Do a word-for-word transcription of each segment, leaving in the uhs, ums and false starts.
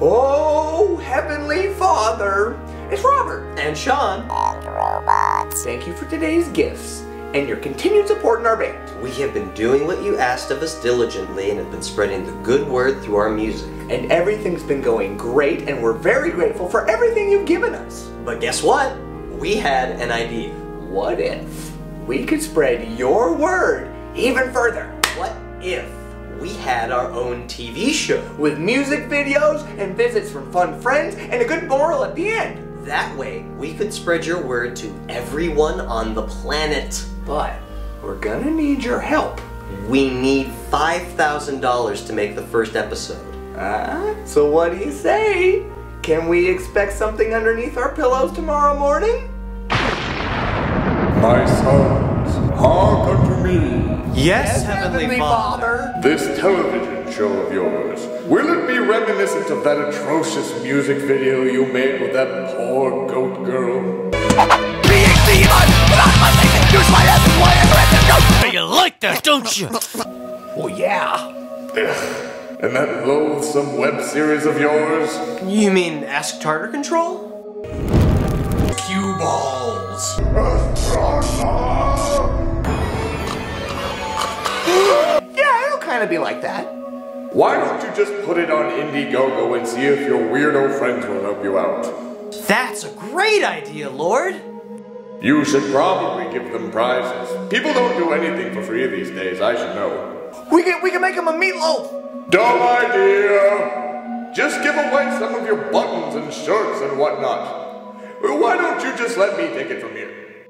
Oh, Heavenly Father! It's Robert and Sean and the robots. Thank you for today's gifts and your continued support in our band. We have been doing what you asked of us diligently and have been spreading the good word through our music. And everything's been going great and we're very grateful for everything you've given us. But guess what? We had an idea. What if we could spread your word even further? What if we had our own T V show with music videos and visits from fun friends and a good moral at the end? That way, we could spread your word to everyone on the planet. But we're gonna need your help. We need five thousand dollars to make the first episode. Ah, uh, so what do you say? Can we expect something underneath our pillows tomorrow morning? My sons, hearken to me. Yes, yes, Heavenly, Heavenly Father. Father. This television show of yours, will it be reminiscent of that atrocious music video you made with that poor goat girl? Being the un- use my ass and wire. You like that, don't you? Well, yeah. And that loathsome web series of yours? You mean Ask Tartar Control? Cue balls. Yeah, it'll kind of be like that. Why don't you just put it on Indiegogo and see if your weirdo friends will help you out? That's a great idea, Lord! You should probably give them prizes. People don't do anything for free these days, I should know. We can, we can make them a meatloaf! Dumb idea! Just give away some of your buttons and shirts and whatnot. Why don't you just let me take it from here?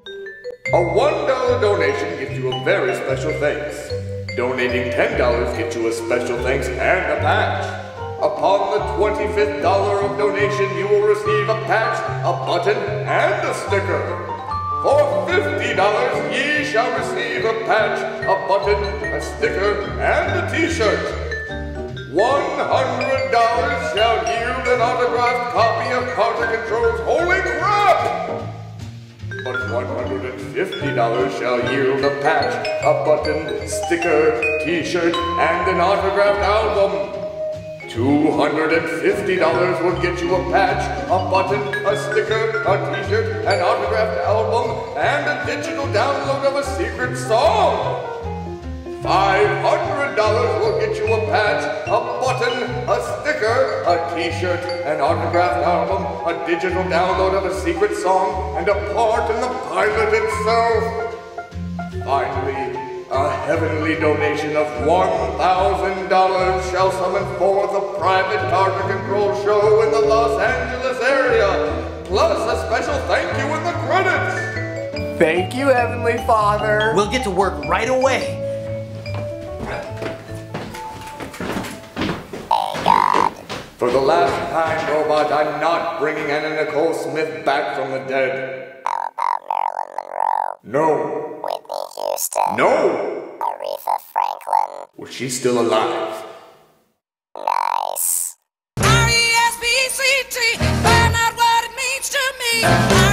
A one dollar donation gives you a very special thanks. Donating ten dollars gets you a special thanks and a patch. Upon the twenty-fifth dollar of donation, you will receive a patch, a button, and a sticker. For fifty dollars, ye shall receive a patch, a button, a sticker, and a t-shirt. One hundred dollars shall yield an autographed copy of Tartar Control's Holy Crap! But one hundred and fifty dollars shall yield a patch, a button, sticker, t-shirt, and an autographed album. Two hundred and fifty dollars will get you a patch, a button, a sticker, a t-shirt, an autographed album, and a digital download of a secret song! five hundred dollars will get you a patch, a button, a sticker, a t-shirt, an autographed album, a digital download of a secret song, and a part in the pilot itself. Finally, a heavenly donation of one thousand dollars shall summon forth a private Tartar Control show in the Los Angeles area, plus a special thank you in the credits. Thank you, Heavenly Father. We'll get to work right away. For the last time, robot, I'm not bringing Anna Nicole Smith back from the dead. How about Marilyn Monroe? No. Whitney Houston? No. Aretha Franklin? Was she still alive? Nice. R E S P C T, find out what it means to me.